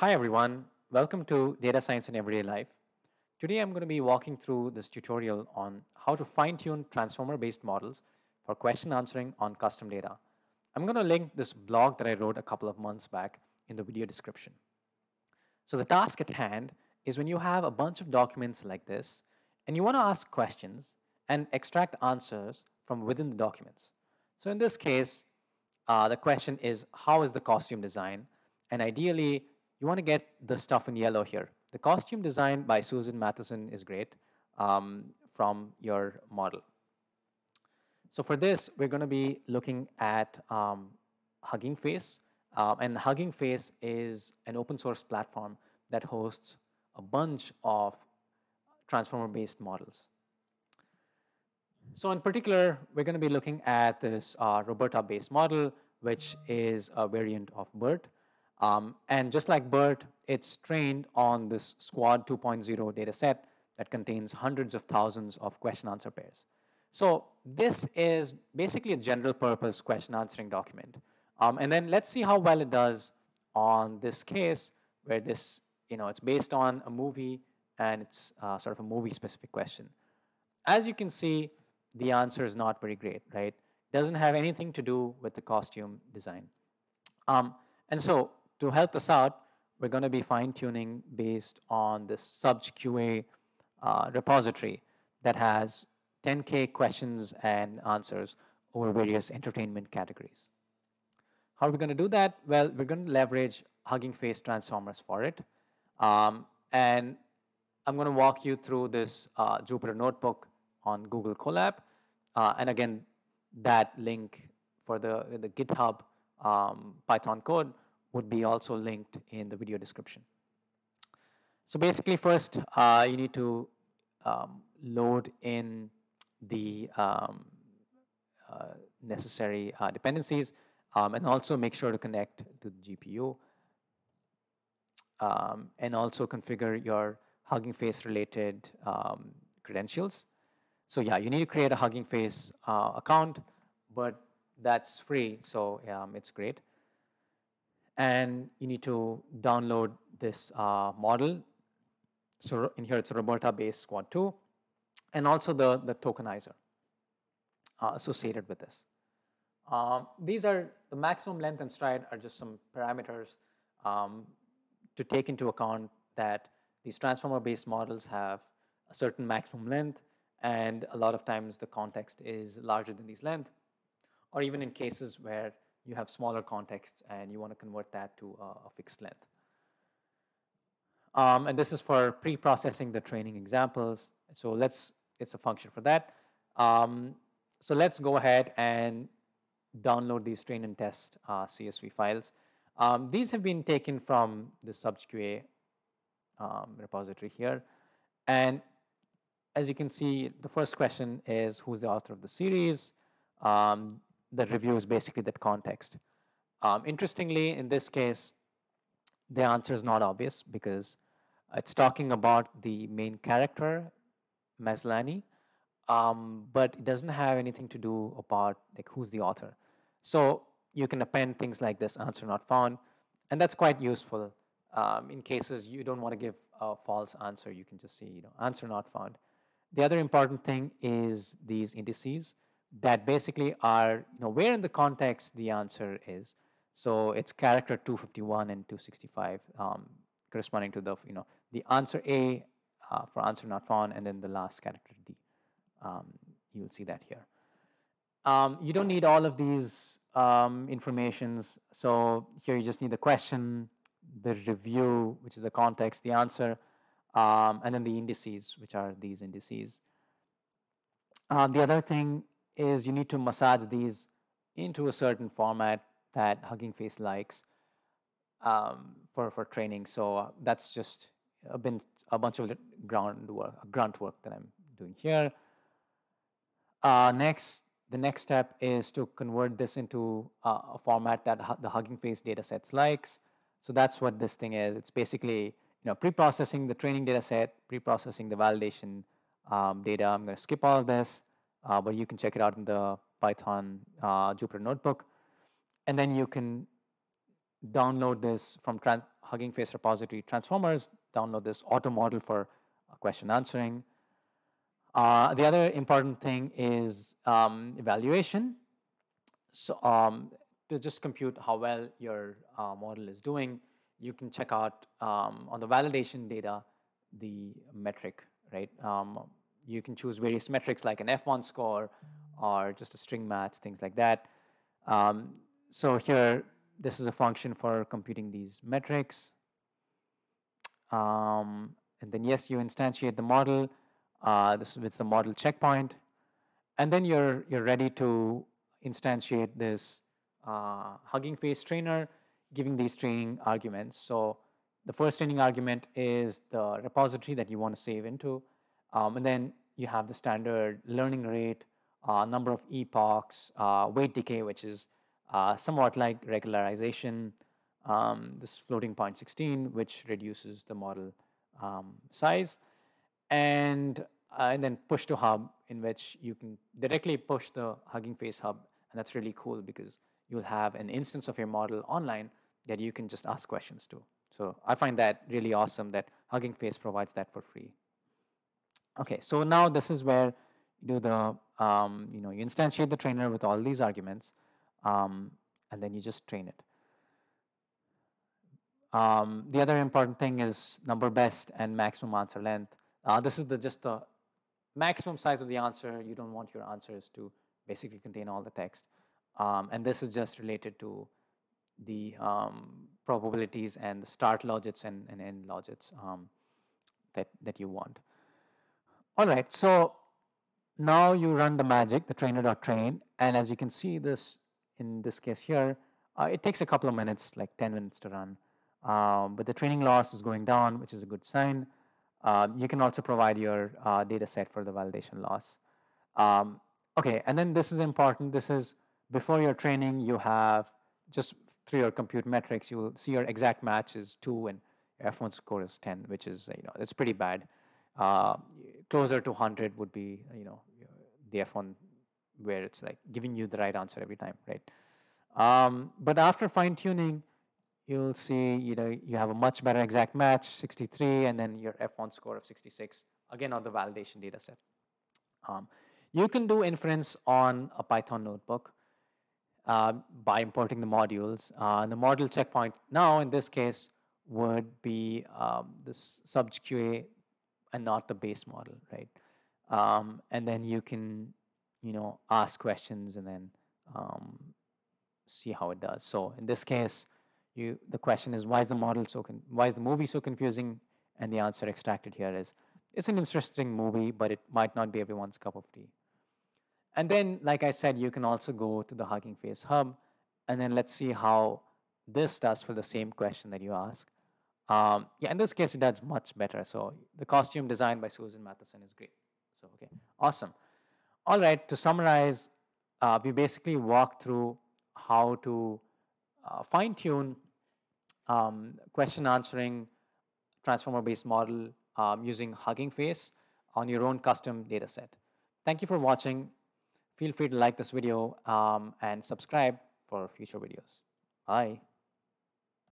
Hi everyone, welcome to Data Science in Everyday Life. Today I'm going to be walking through this tutorial on how to fine-tune transformer-based models for question answering on custom data. I'm going to link this blog that I wrote a couple of months back in the video description. So the task at hand is when you have a bunch of documents like this and you want to ask questions and extract answers from within the documents. So in this case, the question is, how is the costume design? And ideally, you want to get the stuff in yellow here. The costume design by Susan Matheson is great from your model. So for this, we're going to be looking at Hugging Face. And Hugging Face is an open source platform that hosts a bunch of transformer-based models. So in particular, we're going to be looking at this RoBERTa-based model, which is a variant of BERT. And just like BERT, it's trained on this SQUAD 2.0 data set that contains hundreds of thousands of question-answer pairs. So this is basically a general-purpose question-answering document. And then let's see how well it does on this case where this, it's based on a movie and it's sort of a movie-specific question. As you can see, the answer is not very great, right? Doesn't have anything to do with the costume design. And so, to help us out, we're going to be fine-tuning based on this SubjQA repository that has 10K questions and answers over various entertainment categories. How are we going to do that? Well, we're going to leverage Hugging Face transformers for it. And I'm going to walk you through this Jupyter Notebook on Google Colab. And again, that link for the GitHub Python code would be also linked in the video description. So basically first, you need to load in the necessary dependencies and also make sure to connect to the GPU and also configure your Hugging Face related credentials. So yeah, you need to create a Hugging Face account, but that's free, so it's great. And you need to download this model. So in here, it's a RoBERTa-based SQUAD 2, and also the tokenizer associated with this. These are the maximum length and stride are just some parameters to take into account that these transformer-based models have a certain maximum length, and a lot of times the context is larger than these length, or even in cases where you have smaller contexts and you want to convert that to a fixed length. And this is for pre-processing the training examples. So it's a function for that. So let's go ahead and download these train and test CSV files. These have been taken from the SubjQA repository here. And as you can see, the first question is, who's the author of the series? The review is basically that context. Interestingly, in this case, the answer is not obvious because it's talking about the main character, Maslany, but it doesn't have anything to do about like who's the author. So you can append things like this, answer not found, and that's quite useful in cases you don't want to give a false answer. You can just say, answer not found. The other important thing is these indices that basically are, where in the context the answer is. So it's character 251 and 265 corresponding to the, the answer A for answer not found, and then the last character D. You'll see that here. You don't need all of these informations. So here you just need the question, the review, which is the context, the answer, and then the indices, which are these indices. The other thing is you need to massage these into a certain format that Hugging Face likes for training. So that's just a bunch of grunt work that I'm doing here. The next step is to convert this into a format that the Hugging Face datasets likes. So that's what this thing is. It's basically pre-processing the training dataset, pre-processing the validation data. I'm going to skip all of this. But you can check it out in the Python Jupyter Notebook. And then you can download this from Hugging Face repository Transformers, download this auto model for question answering. The other important thing is evaluation. So to just compute how well your model is doing, you can check out on the validation data the metric, right? You can choose various metrics like an F1 score or just a string match, things like that. So here, this is a function for computing these metrics. And then yes, you instantiate the model. This is the model checkpoint. And then you're ready to instantiate this Hugging Face trainer, giving these training arguments. So the first training argument is the repository that you want to save into. And then you have the standard learning rate, number of epochs, weight decay, which is somewhat like regularization, this floating point 16, which reduces the model size, and then push to hub, in which you can directly push the Hugging Face hub, and that's really cool because you'll have an instance of your model online that you can just ask questions to. So I find that really awesome that Hugging Face provides that for free. Okay, so now this is where you do the you instantiate the trainer with all these arguments. And then you just train it. The other important thing is number best and maximum answer length. This is just the maximum size of the answer. You don't want your answers to basically contain all the text. And this is just related to the probabilities and the start logits and end logits that you want. All right, so now you run the magic, the trainer.train, and as you can see this, in this case here, it takes a couple of minutes, like 10 minutes to run. But the training loss is going down, which is a good sign. You can also provide your data set for the validation loss. Okay, and then this is important. This is before your training, you have just through your compute metrics, you will see your exact match is 2 and your F1 score is 10, which is, it's pretty bad. Closer to 100 would be, the F1 where it's like giving you the right answer every time, right? But after fine-tuning, you'll see, you have a much better exact match, 63, and then your F1 score of 66, again on the validation data set. You can do inference on a Python notebook by importing the modules. And the model checkpoint now, in this case, would be this SubjQA and not the base model, right? And then you can ask questions and then see how it does. So in this case, the question is, why is the movie so confusing? And the answer extracted here is, it's an interesting movie, but it might not be everyone's cup of tea. And then, like I said, you can also go to the Hugging Face hub, and then let's see how this does for the same question that you ask. Yeah, in this case, it does much better. So the costume designed by Susan Matheson is great. So okay, awesome. All right, to summarize, we basically walked through how to fine-tune question answering transformer-based model using Hugging Face on your own custom data set. Thank you for watching. Feel free to like this video and subscribe for future videos. Bye.